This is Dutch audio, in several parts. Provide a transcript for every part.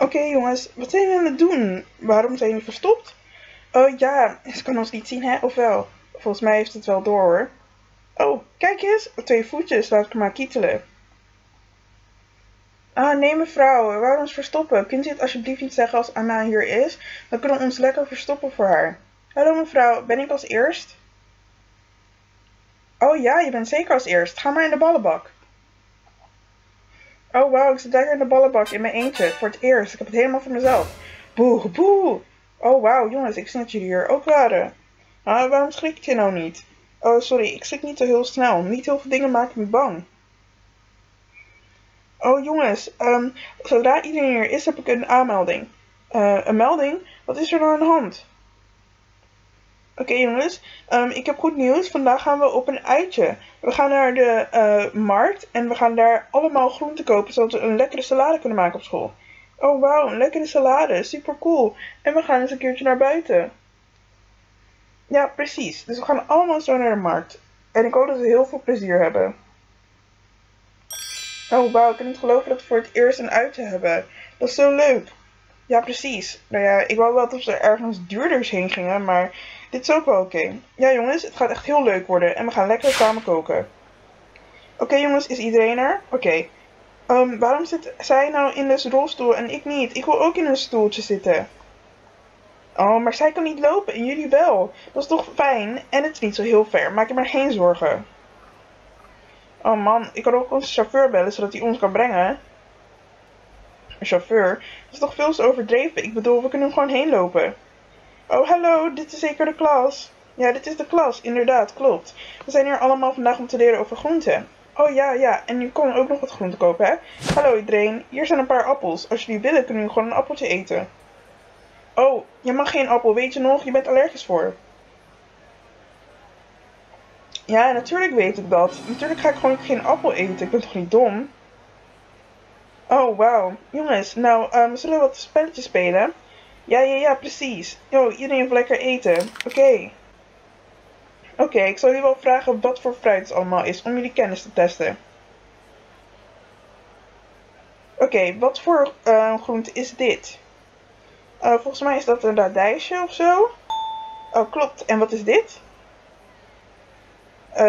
Oké, jongens, wat zijn we aan het doen? Waarom zijn we verstopt? Oh ja, ze kan ons niet zien, hè? Of wel? Volgens mij heeft het wel door, hoor. Oh, kijk eens. 2 voetjes. Laat ik maar kietelen. Ah, nee mevrouw. Waarom ons verstoppen? Kunt u het alsjeblieft niet zeggen als Anna hier is? Dan kunnen we ons lekker verstoppen voor haar. Hallo mevrouw, ben ik als eerst? Oh ja, je bent zeker als eerst. Ga maar in de ballenbak. Oh wauw, ik zit lekker in de ballenbak in mijn eentje. Voor het eerst. Ik heb het helemaal voor mezelf. Boe, boe. Oh wauw, jongens, ik snap jullie hier ook waren. Ah, waarom schrik je nou niet? Oh, sorry, ik schrik niet zo heel snel. Niet heel veel dingen maken me bang. Oh, jongens, zodra iedereen hier is, heb ik een aanmelding. Een melding? Wat is er nou aan de hand? Oké, jongens, ik heb goed nieuws. Vandaag gaan we op een uitje. We gaan naar de markt en we gaan daar allemaal groenten kopen, zodat we een lekkere salade kunnen maken op school. Oh, wauw, een lekkere salade. Super cool. En we gaan eens een keertje naar buiten. Ja, precies. Dus we gaan allemaal zo naar de markt. En ik hoop dat we heel veel plezier hebben. Oh, wauw. Ik kan niet geloven dat we voor het eerst een uitje hebben. Dat is zo leuk. Ja, precies. Nou ja, ik wou wel dat we ergens duurders heen gingen, maar dit is ook wel oké. Ja, jongens. Het gaat echt heel leuk worden. En we gaan lekker samen koken. Oké, jongens. Is iedereen er? Oké. Waarom zit zij nou in de rolstoel en ik niet? Ik wil ook in een stoeltje zitten. Oh, maar zij kan niet lopen en jullie wel. Dat is toch fijn? En het is niet zo heel ver. Maak je maar geen zorgen. Oh man, ik kan ook onze chauffeur bellen zodat hij ons kan brengen. Een chauffeur? Dat is toch veel te overdreven? Ik bedoel, we kunnen gewoon heen lopen. Oh, hallo, dit is zeker de klas. Ja, dit is de klas. Inderdaad, klopt. We zijn hier allemaal vandaag om te leren over groenten. Oh ja, ja. En nu komen we ook nog wat groenten kopen, hè? Hallo iedereen, hier zijn een paar appels. Als jullie willen, kunnen jullie gewoon een appeltje eten. Oh, je mag geen appel, weet je nog? Je bent allergisch voor. Ja, natuurlijk weet ik dat. Natuurlijk ga ik gewoon geen appel eten. Ik ben toch niet dom? Oh, wauw. Jongens, nou, zullen we wat spelletjes spelen? Ja, precies. Yo, iedereen heeft lekker eten. Oké. Oké, ik zal jullie wel vragen wat voor fruit het allemaal is, om jullie kennis te testen. Oké, wat voor groente is dit? Volgens mij is dat een radijsje of zo. Oh, klopt. En wat is dit?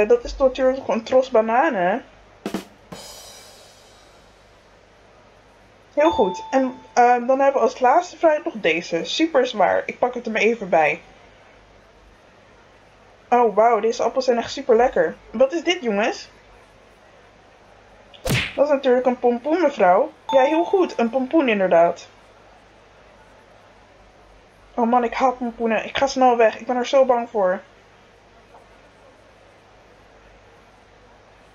Dat is natuurlijk gewoon een tros bananen. Heel goed. En dan hebben we als laatste fruit nog deze. Super zwaar. Ik pak het er maar even bij. Oh, wauw. Deze appels zijn echt super lekker. Wat is dit, jongens? Dat is natuurlijk een pompoen, mevrouw. Ja, heel goed. Een pompoen, inderdaad. Oh man, ik haat pompoenen. Ik ga snel weg. Ik ben er zo bang voor.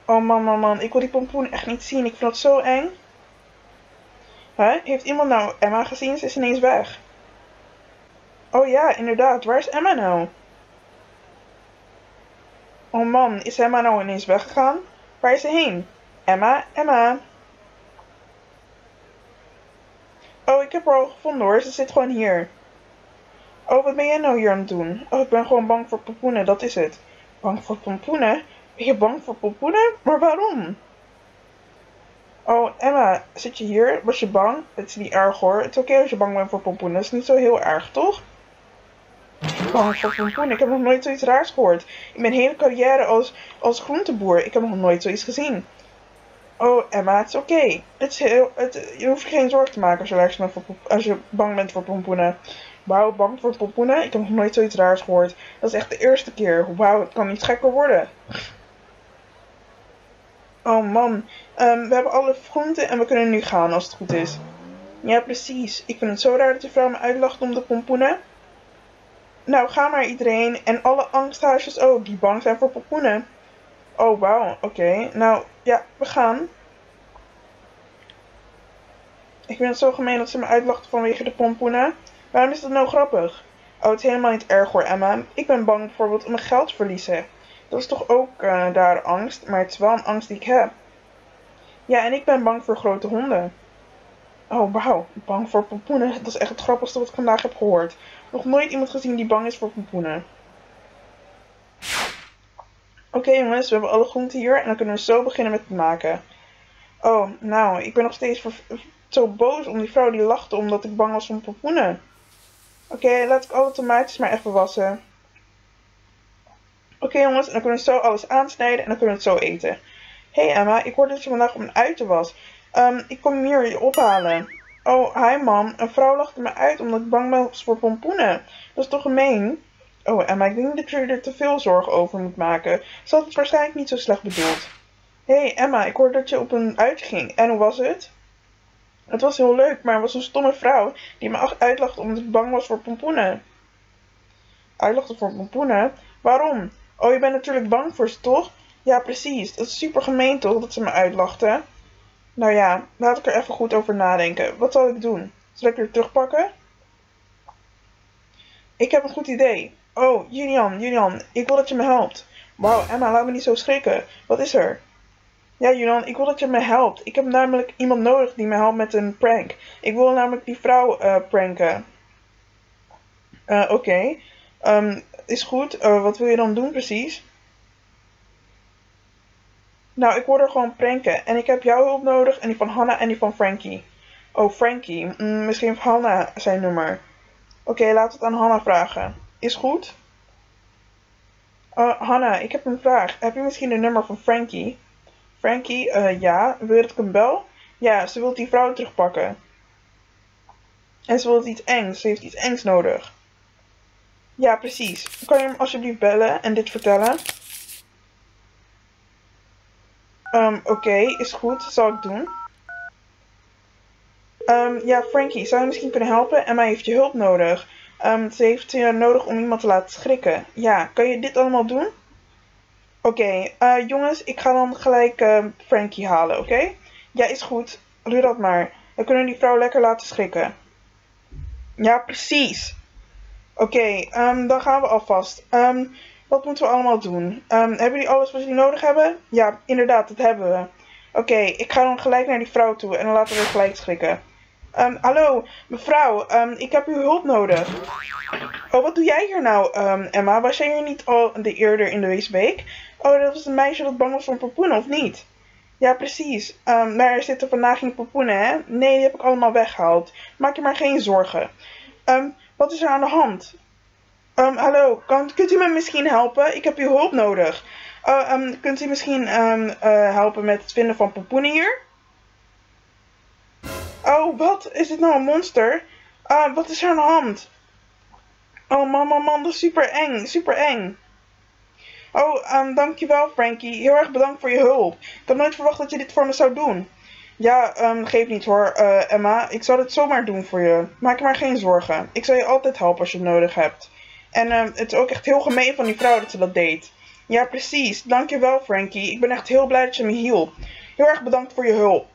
Oh man. Ik wil die pompoen echt niet zien. Ik vind dat zo eng. Huh? Heeft iemand nou Emma gezien? Ze is ineens weg. Oh ja, inderdaad. Waar is Emma nou? Oh man, is Emma nou ineens weggegaan? Waar is ze heen? Emma. Oh, ik heb haar al gevonden hoor. Ze zit gewoon hier. Oh, wat ben jij nou hier aan het doen? Oh, ik ben gewoon bang voor pompoenen, dat is het. Bang voor pompoenen? Ben je bang voor pompoenen? Maar waarom? Oh, Emma, zit je hier? Was je bang? Het is niet erg hoor. Het is oké als je bang bent voor pompoenen. Dat is niet zo heel erg, toch? Bang voor pompoenen? Ik heb nog nooit zoiets raars gehoord. In mijn hele carrière als groenteboer, ik heb nog nooit zoiets gezien. Oh, Emma, het is oké. Je hoeft geen zorgen te maken als je bang bent voor pompoenen. Wauw, bang voor pompoenen? Ik heb nog nooit zoiets raars gehoord. Dat is echt de eerste keer. Wauw, het kan niet gekker worden. Oh man, we hebben alle groenten en we kunnen nu gaan als het goed is. Ja, precies. Ik vind het zo raar dat de vrouw me uitlacht om de pompoenen. Nou, ga maar iedereen. En alle angsthaasjes ook, die bang zijn voor pompoenen. Oh, wauw, oké. Nou, ja, we gaan. Ik vind het zo gemeen dat ze me uitlachten vanwege de pompoenen. Waarom is dat nou grappig? Oh, het is helemaal niet erg hoor, Emma. Ik ben bang bijvoorbeeld om mijn geld te verliezen. Dat is toch ook daar angst, maar het is wel een angst die ik heb. Ja, en ik ben bang voor grote honden. Oh, wauw. Bang voor pompoenen. Dat is echt het grappigste wat ik vandaag heb gehoord. Nog nooit iemand gezien die bang is voor pompoenen. Oké, jongens, we hebben alle groenten hier en dan kunnen we zo beginnen met het maken. Oh, nou, ik ben nog steeds zo boos om die vrouw die lachte omdat ik bang was om pompoenen. Oké, laat ik alle tomaatjes maar even wassen. Oké jongens, en dan kunnen we zo alles aansnijden en dan kunnen we het zo eten. Hé Emma, ik hoorde dat je vandaag op een uitje was. Ik kom hier je ophalen. Oh, hi mam. Een vrouw lachte me uit omdat ik bang was voor pompoenen. Dat is toch gemeen? Oh Emma, ik denk dat je er te veel zorgen over moet maken. Ze had het waarschijnlijk niet zo slecht bedoeld. Hé Emma, ik hoorde dat je op een uitje ging. En hoe was het? Het was heel leuk, maar er was een stomme vrouw die me uitlachte omdat ik bang was voor pompoenen. Uitlachte voor pompoenen? Waarom? Oh, je bent natuurlijk bang voor ze, toch? Ja, precies. Dat is super gemeen, toch, dat ze me uitlachten? Nou ja, laat ik er even goed over nadenken. Wat zal ik doen? Zal ik er terugpakken? Ik heb een goed idee. Oh, Julian, ik wil dat je me helpt. Wauw, Emma, laat me niet zo schrikken. Wat is er? Ja, Julian, ik wil dat je me helpt. Ik heb namelijk iemand nodig die me helpt met een prank. Ik wil namelijk die vrouw pranken. Oké. Is goed. Wat wil je dan doen precies? Nou, ik word er gewoon pranken. En ik heb jouw hulp nodig en die van Hannah en die van Frankie. Oh, Frankie. Misschien van Hannah zijn nummer. Oké, laat het aan Hannah vragen. Is goed? Hannah, ik heb een vraag. Heb je misschien de nummer van Frankie? Frankie, ja. Wil je dat ik hem bel? Ja, ze wil die vrouw terugpakken. En ze wil iets engs. Ze heeft iets engs nodig. Ja, precies. Kan je hem alsjeblieft bellen en dit vertellen? Oké, is goed. Dat zal ik doen. Ja, Frankie, zou je misschien kunnen helpen? Emma heeft je hulp nodig. Ze heeft je nodig om iemand te laten schrikken. Ja, kan je dit allemaal doen? Oké, jongens, ik ga dan gelijk Frankie halen, oké? Ja, is goed. Doe dat maar. Dan kunnen we die vrouw lekker laten schrikken. Ja, precies. Oké, dan gaan we alvast. Wat moeten we allemaal doen? Hebben jullie alles wat jullie nodig hebben? Ja, inderdaad, dat hebben we. Oké, ik ga dan gelijk naar die vrouw toe en dan laten we er gelijk schrikken. Hallo, mevrouw, ik heb uw hulp nodig. Oh, wat doe jij hier nou, Emma? Was jij hier niet al eerder in de weesbeek? Oh, dat was een meisje dat bang was voor pompoenen, of niet? Ja, precies. Maar er zitten vandaag geen pompoenen, hè? Nee, die heb ik allemaal weggehaald. Maak je maar geen zorgen. Wat is er aan de hand? Hallo, kunt u me misschien helpen? Ik heb uw hulp nodig. Kunt u misschien helpen met het vinden van pompoenen hier? Oh, wat? Is dit nou een monster? Wat is er aan de hand? Oh, man, dat is super eng. Super eng. Oh, dankjewel, Frankie. Heel erg bedankt voor je hulp. Ik had nooit verwacht dat je dit voor me zou doen. Ja, geef niet hoor, Emma. Ik zal het zomaar doen voor je. Maak je maar geen zorgen. Ik zal je altijd helpen als je het nodig hebt. En het is ook echt heel gemeen van die vrouw dat ze dat deed. Ja, precies. Dankjewel, Frankie. Ik ben echt heel blij dat je me hielp. Heel erg bedankt voor je hulp.